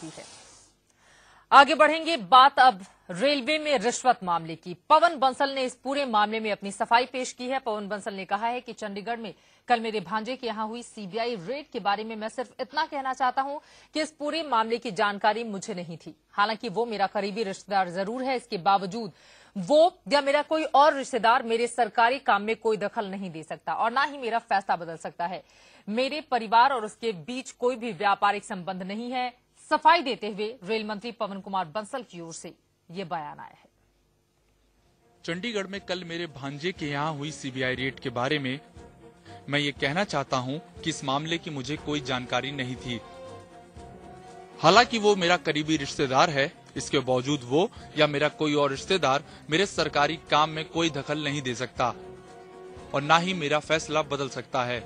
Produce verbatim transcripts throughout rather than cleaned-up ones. की है। आगे बढ़ेंगे, बात अब रेलवे में रिश्वत मामले की। पवन बंसल ने इस पूरे मामले में अपनी सफाई पेश की है। पवन बंसल ने कहा है कि चंडीगढ़ में कल मेरे भांजे के यहां हुई सीबीआई रेड के बारे में मैं सिर्फ इतना कहना चाहता हूं कि इस पूरे मामले की जानकारी मुझे नहीं थी। हालांकि वो मेरा करीबी रिश्तेदार जरूर है, इसके बावजूद वो या मेरा कोई और रिश्तेदार मेरे सरकारी काम में कोई दखल नहीं दे सकता और ना ही मेरा फैसला बदल सकता है। मेरे परिवार और उसके बीच कोई भी व्यापारिक संबंध नहीं है। सफाई देते हुए रेल मंत्री पवन कुमार बंसल की ओर से ये बयान आया है। चंडीगढ़ में कल मेरे भांजे के यहाँ हुई सीबीआई रेड के बारे में मैं ये कहना चाहता हूँ कि इस मामले की मुझे कोई जानकारी नहीं थी। हालांकि वो मेरा करीबी रिश्तेदार है, इसके बावजूद वो या मेरा कोई और रिश्तेदार मेरे सरकारी काम में कोई दखल नहीं दे सकता और ना ही मेरा फैसला बदल सकता है।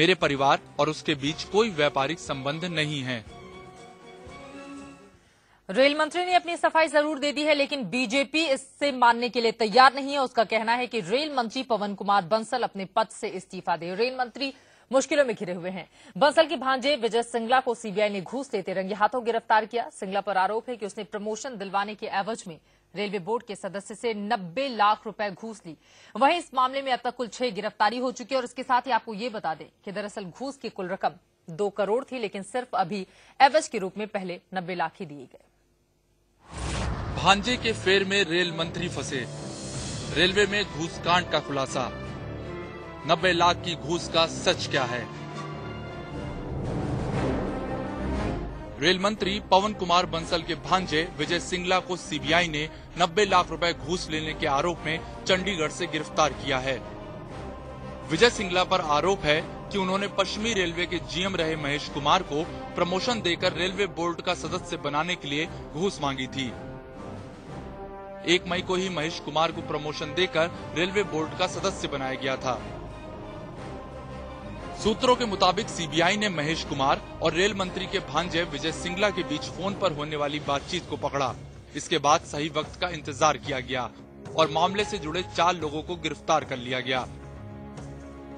मेरे परिवार और उसके बीच कोई व्यापारिक संबंध नहीं है। रेल मंत्री ने अपनी सफाई जरूर दे दी है, लेकिन बीजेपी इससे मानने के लिए तैयार नहीं है। उसका कहना है कि रेल मंत्री पवन कुमार बंसल अपने पद से इस्तीफा दे। रेल मंत्री मुश्किलों में घिरे हुए हैं। बंसल के भांजे विजय सिंगला को सीबीआई ने घूस लेते रंगे हाथों गिरफ्तार किया। सिंगला पर आरोप है कि उसने प्रमोशन दिलवाने के एवज में रेलवे बोर्ड के सदस्य से नब्बे लाख रुपए घूस ली। वहीं इस मामले में अब तक कुल छह गिरफ्तारी हो चुकी है। और इसके साथ ही आपको ये बता दें कि दरअसल घूस की कुल रकम दो करोड़ थी, लेकिन सिर्फ अभी एवज के रूप में पहले नब्बे लाख ही दिए गए। भांजे के फेर में रेल मंत्री फंसे, रेलवे में घूस कांड का खुलासा, नब्बे लाख की घूस का सच क्या है। रेल मंत्री पवन कुमार बंसल के भांजे विजय सिंगला को सीबीआई ने नब्बे लाख रुपए घूस लेने के आरोप में चंडीगढ़ से गिरफ्तार किया है। विजय सिंगला पर आरोप है कि उन्होंने पश्चिमी रेलवे के जीएम रहे महेश कुमार को प्रमोशन देकर रेलवे बोर्ड का सदस्य बनाने के लिए घूस मांगी थी। एक मई को ही महेश कुमार को प्रमोशन देकर रेलवे बोर्ड का सदस्य बनाया गया था। सूत्रों के मुताबिक सीबीआई ने महेश कुमार और रेल मंत्री के भांजे विजय सिंगला के बीच फोन पर होने वाली बातचीत को पकड़ा। इसके बाद सही वक्त का इंतजार किया गया और मामले से जुड़े चार लोगों को गिरफ्तार कर लिया गया।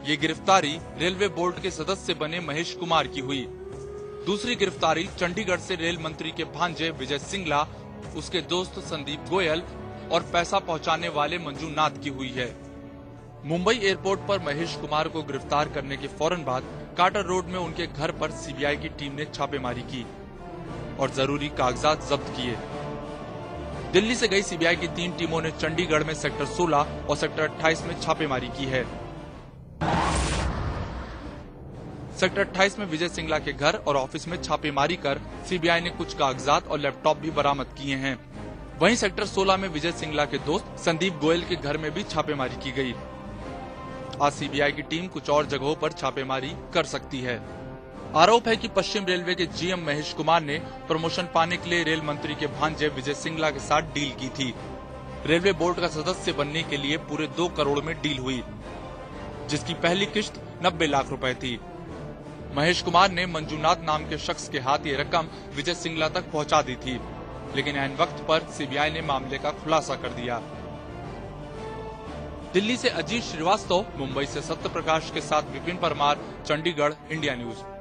ये गिरफ्तारी रेलवे बोर्ड के सदस्य बने महेश कुमार की हुई। दूसरी गिरफ्तारी चंडीगढ़ से रेल मंत्री के भांजे विजय सिंगला, उसके दोस्त संदीप गोयल और पैसा पहुँचाने वाले मंजू नाथ की हुई है। मुंबई एयरपोर्ट पर महेश कुमार को गिरफ्तार करने के फौरन बाद काटर रोड में उनके घर पर सीबीआई की टीम ने छापेमारी की और जरूरी कागजात जब्त किए। दिल्ली से गई सीबीआई की तीन टीमों ने चंडीगढ़ में सेक्टर सोलह और सेक्टर अट्ठाईस में छापेमारी की है। सेक्टर अट्ठाईस में विजय सिंगला के घर और ऑफिस में छापेमारी कर सीबीआई ने कुछ कागजात और लैपटॉप भी बरामद किए हैं। वहीं सेक्टर सोलह में विजय सिंगला के दोस्त संदीप गोयल के घर में भी छापेमारी की गयी। आज सीबीआई की टीम कुछ और जगहों पर छापेमारी कर सकती है। आरोप है कि पश्चिम रेलवे के जीएम महेश कुमार ने प्रमोशन पाने के लिए रेल मंत्री के भांजे विजय सिंगला के साथ डील की थी। रेलवे बोर्ड का सदस्य बनने के लिए पूरे दो करोड़ में डील हुई, जिसकी पहली किश्त नब्बे लाख रुपए थी। महेश कुमार ने मंजूनाथ नाम के शख्स के हाथ ये रकम विजय सिंगला तक पहुँचा दी थी, लेकिन ऐन वक्त पर सीबीआई ने मामले का खुलासा कर दिया। दिल्ली से अजीत श्रीवास्तव, मुंबई से सत्य प्रकाश के साथ विपिन परमार, चंडीगढ़, इंडिया न्यूज़।